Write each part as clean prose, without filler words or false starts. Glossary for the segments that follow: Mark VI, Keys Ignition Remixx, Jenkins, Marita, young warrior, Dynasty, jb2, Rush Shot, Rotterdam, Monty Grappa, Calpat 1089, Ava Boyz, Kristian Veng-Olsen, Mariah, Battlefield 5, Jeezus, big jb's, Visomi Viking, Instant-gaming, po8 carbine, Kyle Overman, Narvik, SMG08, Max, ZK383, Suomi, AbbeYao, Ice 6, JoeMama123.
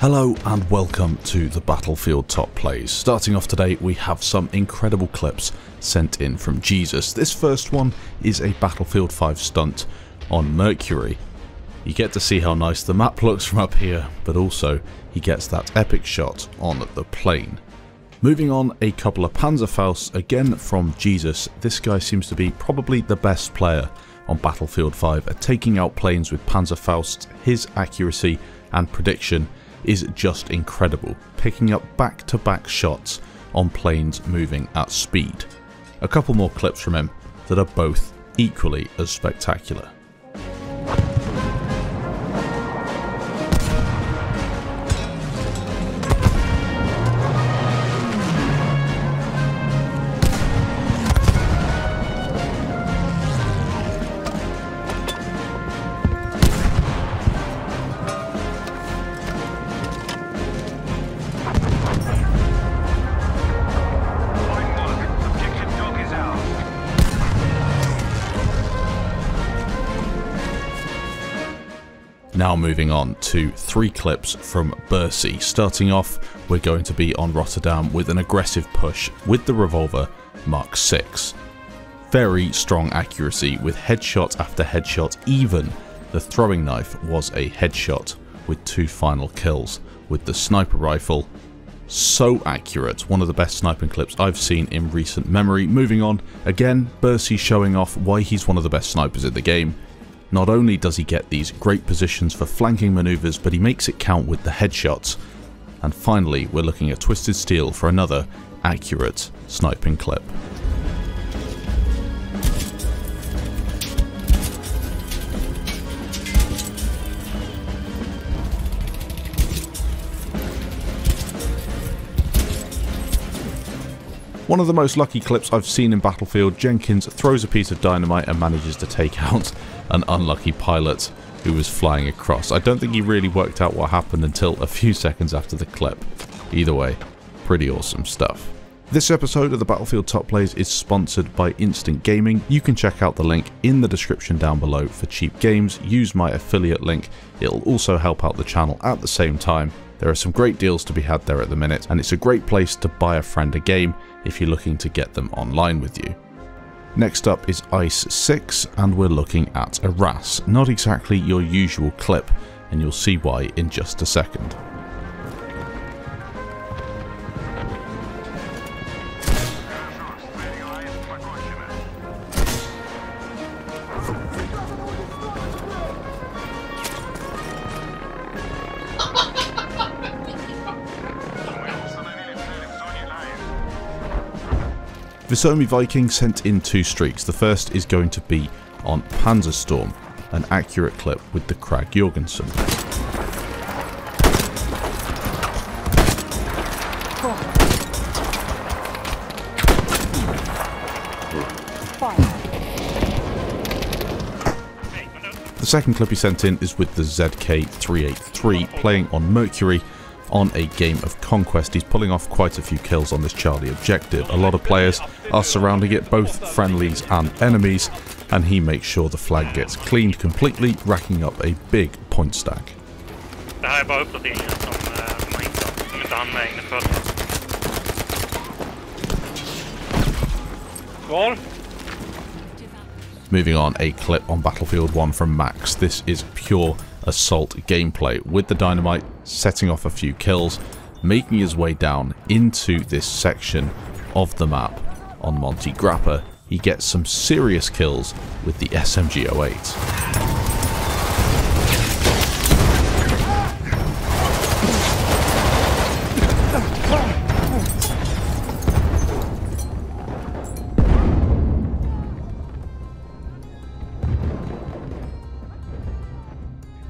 Hello and welcome to the Battlefield Top Plays. Starting off today we have some incredible clips sent in from Jeezus. This first one is a Battlefield 5 stunt on Mercury. You get to see how nice the map looks from up here, but also he gets that epic shot on the plane. Moving on, a couple of Panzerfausts again from Jeezus. This guy seems to be probably the best player on Battlefield 5 at taking out planes with Panzerfausts. His accuracy and prediction is just incredible, picking up back-to-back shots on planes moving at speed. A couple more clips from him that are both equally as spectacular. Now moving on to three clips from Bercy. Starting off, we're going to be on Rotterdam with an aggressive push with the revolver Mark VI. Very strong accuracy with headshot after headshot. Even the throwing knife was a headshot with two final kills with the sniper rifle. So accurate, one of the best sniping clips I've seen in recent memory. Moving on, again Bercy showing off why he's one of the best snipers in the game. Not only does he get these great positions for flanking maneuvers, but he makes it count with the headshots. And finally, we're looking at Twisted Steel for another accurate sniping clip. One of the most lucky clips I've seen in Battlefield, Jenkins throws a piece of dynamite and manages to take out an unlucky pilot who was flying across. I don't think he really worked out what happened until a few seconds after the clip. Either way, pretty awesome stuff. This episode of the Battlefield Top Plays is sponsored by Instant Gaming. You can check out the link in the description down below for cheap games. Use my affiliate link. It'll also help out the channel at the same time. There are some great deals to be had there at the minute, and it's a great place to buy a friend a game if you're looking to get them online with you. Next up is Ice 6, and we're looking at Arras. Not exactly your usual clip, and you'll see why in just a second. Visomi Viking sent in two streaks. The first is going to be on Panzerstorm, an accurate clip with the Krag Jorgensen. The second clip he sent in is with the ZK383 playing on Mercury. On a game of conquest, he's pulling off quite a few kills on this Charlie objective. A lot of players are surrounding it, both friendlies and enemies, and he makes sure the flag gets cleaned completely, racking up a big point stack. Moving on, a clip on Battlefield 1 from Max. This is pure assault gameplay with the dynamite, setting off a few kills, making his way down into this section of the map on Monty Grappa. He gets some serious kills with the SMG08.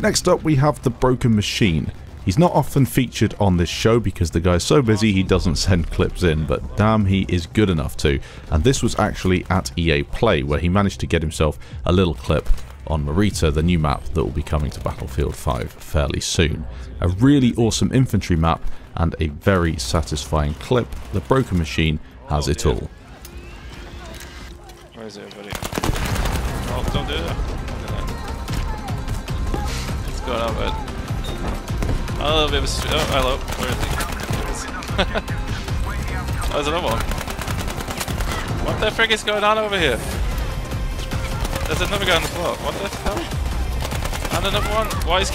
Next up we have the Broken Machine. He's not often featured on this show because the guy's so busy he doesn't send clips in, but damn he is good enough to. And this was actually at EA Play where he managed to get himself a little clip on Marita, the new map that will be coming to Battlefield 5 fairly soon. A really awesome infantry map and a very satisfying clip. The Broken Machine has it all. Where is everybody? Oh, don't do that. Going on, bud. A little bit of a... Oh, hello. Where is he? There's another one. What the frick is going on over here? There's another guy on the floor. What the hell? And another one. Why is...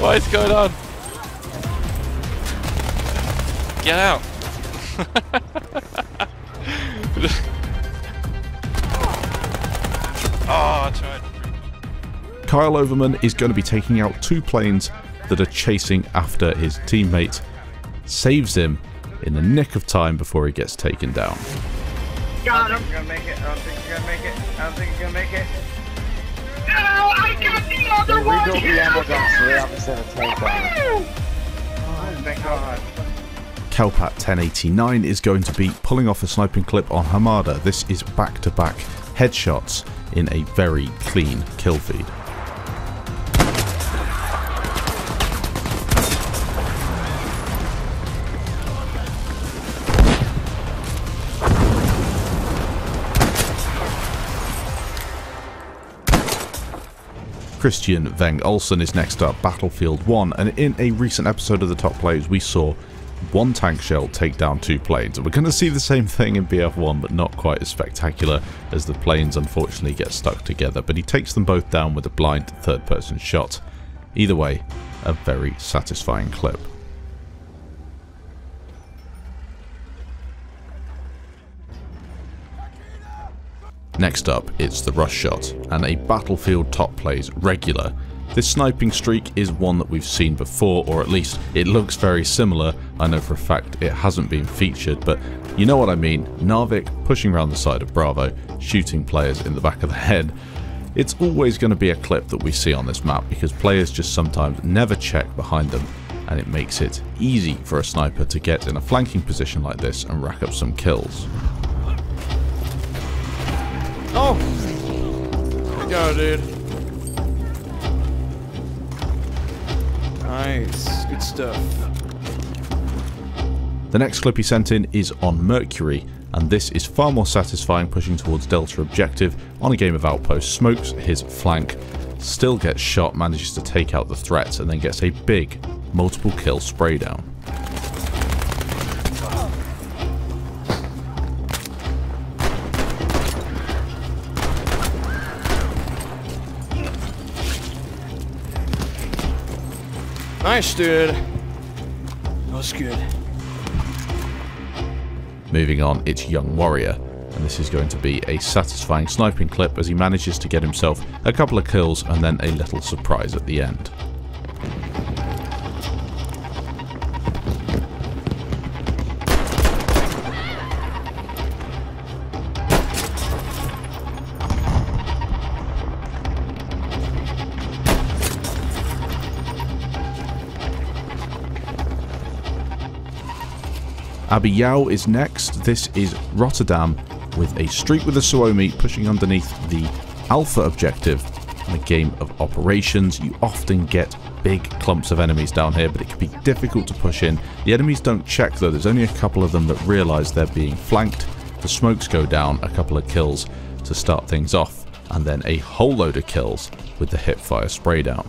What is going on? Get out! Oh, I tried. Kyle Overman is going to be taking out two planes that are chasing after his teammate. Saves him in the nick of time before he gets taken down. Got him! I don't think he's gonna make it. I don't think he's gonna make it. No, I got the other one! We don't oh my god. Calpat 1089 is going to be pulling off a sniping clip on Hamada. This is back-to-back headshots in a very clean kill feed. Kristian Veng-Olsen is next up, Battlefield 1, and in a recent episode of The Top Players we saw one tank shell take down two planes, and we're going to see the same thing in BF1, but not quite as spectacular as the planes unfortunately get stuck together, but he takes them both down with a blind third-person shot. Either way, a very satisfying clip. Next up, it's the Rush Shot, and a Battlefield Top Plays regular. This sniping streak is one that we've seen before, or at least it looks very similar. I know for a fact it hasn't been featured, but you know what I mean. Narvik pushing around the side of Bravo, shooting players in the back of the head. It's always going to be a clip that we see on this map, because players just sometimes never check behind them, and it makes it easy for a sniper to get in a flanking position like this and rack up some kills. Oh! There we go, dude. Nice. Good stuff. The next clip he sent in is on Mercury, and this is far more satisfying, pushing towards Delta objective on a game of Outpost. Smokes his flank, still gets shot, manages to take out the threat, and then gets a big multiple kill spray down. Nice, dude. That was good. Moving on, it's Young Warrior, and this is going to be a satisfying sniping clip as he manages to get himself a couple of kills and then a little surprise at the end. AbbeYao is next. This is Rotterdam with a streak with a Suomi pushing underneath the Alpha objective. In a game of operations, you often get big clumps of enemies down here, but it can be difficult to push in. The enemies don't check though. There's only a couple of them that realise they're being flanked. The smokes go down, a couple of kills to start things off, and then a whole load of kills with the hipfire spray down.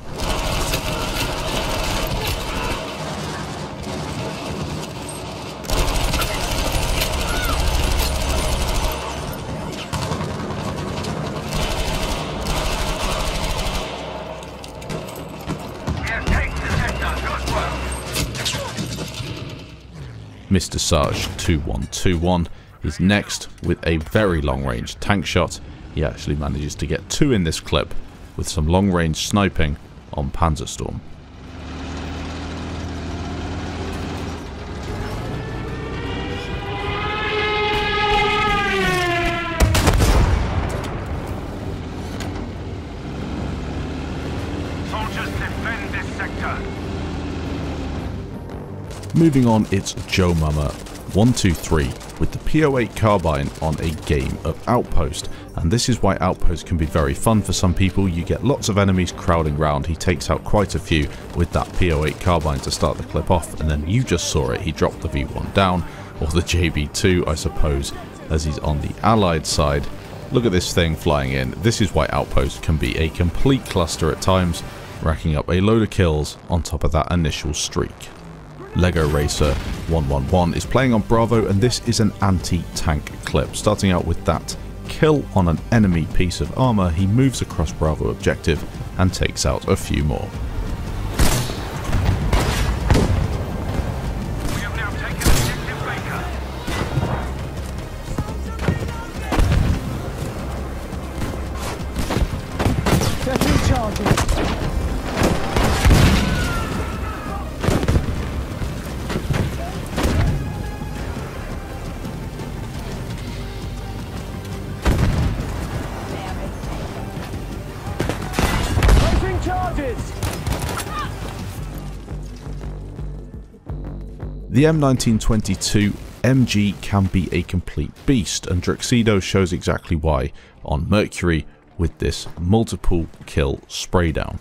Mr. Sarge 2121 is next with a very long-range tank shot. He actually manages to get two in this clip with some long-range sniping on Panzerstorm. Moving on, it's Joe Mama 123 with the po8 carbine on a game of Outpost, and this is why Outpost can be very fun for some people. You get lots of enemies crowding round. He takes out quite a few with that po8 carbine to start the clip off, and then you just saw it. He dropped the V1 down, or the JB2, I suppose, as he's on the Allied side. Look at this thing flying in. This is why Outpost can be a complete cluster at times, racking up a load of kills on top of that initial streak. Lego Racer 111 is playing on Bravo, and this is an anti-tank clip. Starting out with that kill on an enemy piece of armor, he moves across Bravo objective and takes out a few more. The M1922 MG can be a complete beast, and Druxido shows exactly why on Mercury with this multiple kill spraydown.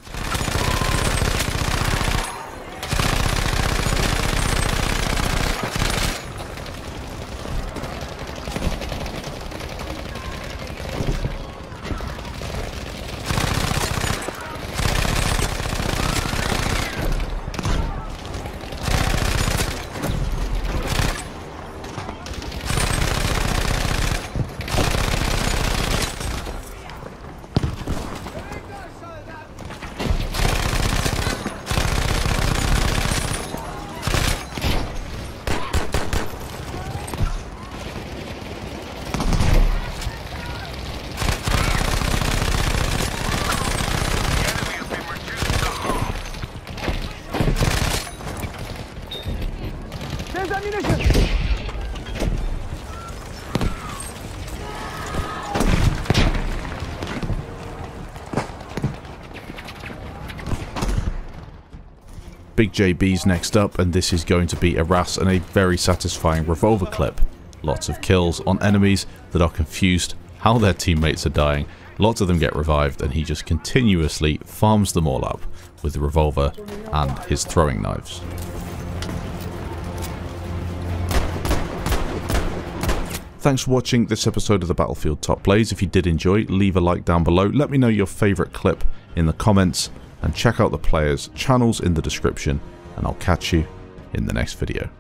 Big JB's next up, and this is going to be Arras and a very satisfying revolver clip. Lots of kills on enemies that are confused how their teammates are dying. Lots of them get revived, and he just continuously farms them all up with the revolver and his throwing knives. Thanks for watching this episode of the Battlefield Top Plays. If you did enjoy, leave a like down below. Let me know your favourite clip in the comments, and check out the players' channels in the description, and I'll catch you in the next video.